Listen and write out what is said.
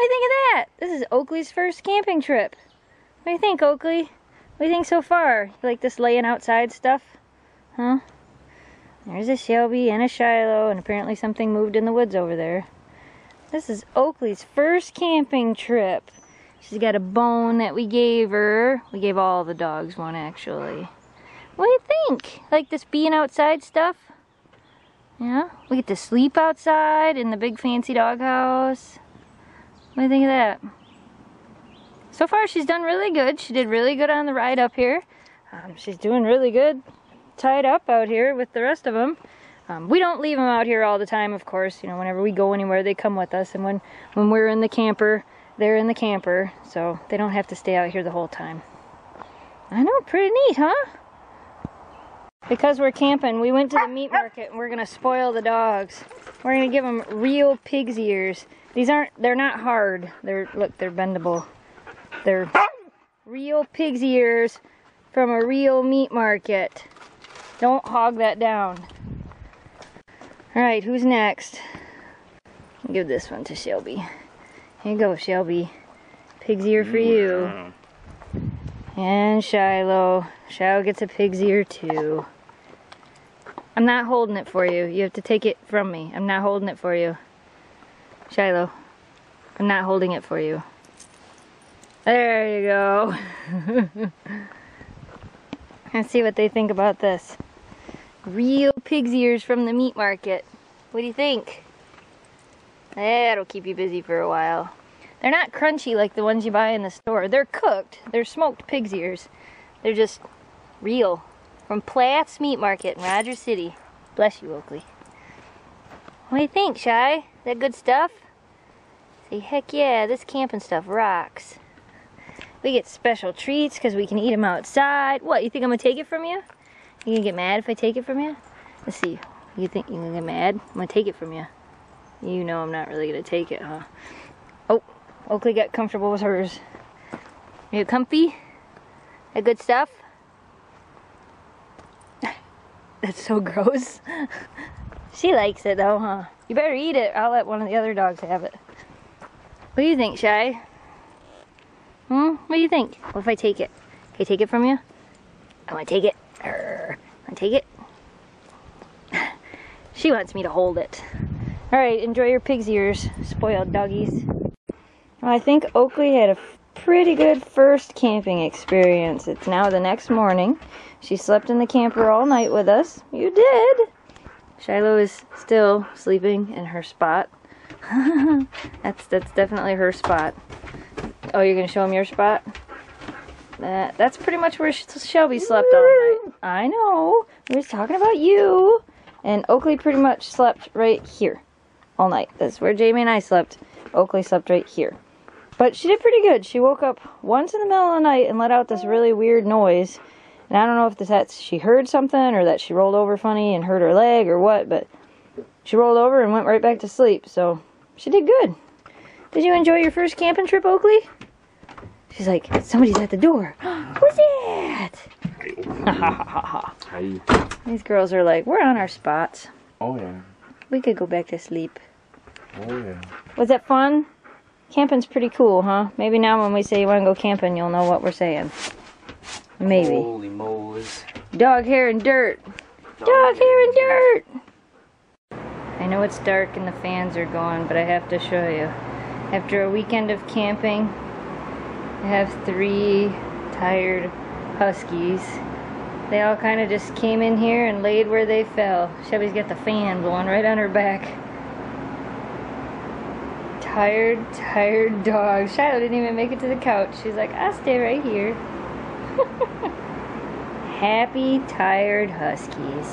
What do you think of that? This is Oakley's first camping trip. What do you think, Oakley? What do you think so far? You like this laying outside stuff? Huh? There's a Shelby and a Shiloh, and apparently something moved in the woods over there. This is Oakley's first camping trip. She's got a bone that we gave her. We gave all the dogs one, actually. What do you think? Like this being outside stuff? Yeah? We get to sleep outside in the big fancy doghouse. What do you think of that? So far she's done really good. She did really good on the ride up here. She's doing really good tied up out here with the rest of them. We don't leave them out here all the time, of course. You know, whenever we go anywhere they come with us, and when we're in the camper, they're in the camper, so they don't have to stay out here the whole time. I know, pretty neat, huh? Because we're camping, we went to the meat market and we're going to spoil the dogs. We're going to give them real pig's ears. These aren't, they're not hard. They're, look, they're bendable. They're real pig's ears from a real meat market. Don't hog that down. Alright, who's next? I'll give this one to Shelby. Here you go, Shelby. Pig's ear for you. And Shiloh. Shiloh gets a pig's ear too. I'm not holding it for you. You have to take it from me. I'm not holding it for you. Shiloh. I'm not holding it for you. There you go. Let's see what they think about this. Real pig's ears from the meat market. What do you think? That'll keep you busy for a while. They're not crunchy like the ones you buy in the store. They're cooked. They're smoked pig's ears. They're just real. From Plath's Meat Market in Rogers City. Bless you, Oakley. What do you think, Shy? Is that good stuff? Say, heck yeah, this camping stuff rocks. We get special treats because we can eat them outside. What, you think I'm going to take it from you? You gonna get mad if I take it from you? Let's see. You think you're gonna get mad? I'm gonna take it from you. You know I'm not really gonna take it, huh? Oh, Oakley got comfortable with hers. Are you comfy? That good stuff? That's so gross. She likes it though, huh? You better eat it. I'll let one of the other dogs have it. What do you think, Shy? Hmm? What do you think? What if I take it? Can I take it from you? I wanna take it. I take it. She wants me to hold it. Alright, enjoy your pig's ears, spoiled doggies. Well, I think Oakley had a pretty good first camping experience. It's now the next morning. She slept in the camper all night with us. You did! Shiloh is still sleeping in her spot. That's definitely her spot. Oh, you're gonna show him your spot? That's pretty much where Shelby slept all night. I know. We were talking about you. And Oakley pretty much slept right here all night. That's where Jamie and I slept. Oakley slept right here. But she did pretty good. She woke up once in the middle of the night and let out this really weird noise. And I don't know if that's she heard something or that she rolled over funny and hurt her leg or what. But she rolled over and went right back to sleep. So she did good. Did you enjoy your first camping trip, Oakley? She's like, somebody's at the door. Who's that? Hey. These girls are like, we're on our spots. Oh, yeah. We could go back to sleep. Oh, yeah. Was that fun? Camping's pretty cool, huh? Maybe now when we say you want to go camping, you'll know what we're saying. Maybe. Holy moles. Dog hair and dirt. Dog hair and dirt. I know it's dark and the fans are going, but I have to show you. After a weekend of camping, I have three tired huskies. They all kind of just came in here and laid where they fell. Shelby's got the fan blowing right on her back. Tired, tired dog. Shiloh didn't even make it to the couch. She's like, I'll stay right here. Happy, tired huskies.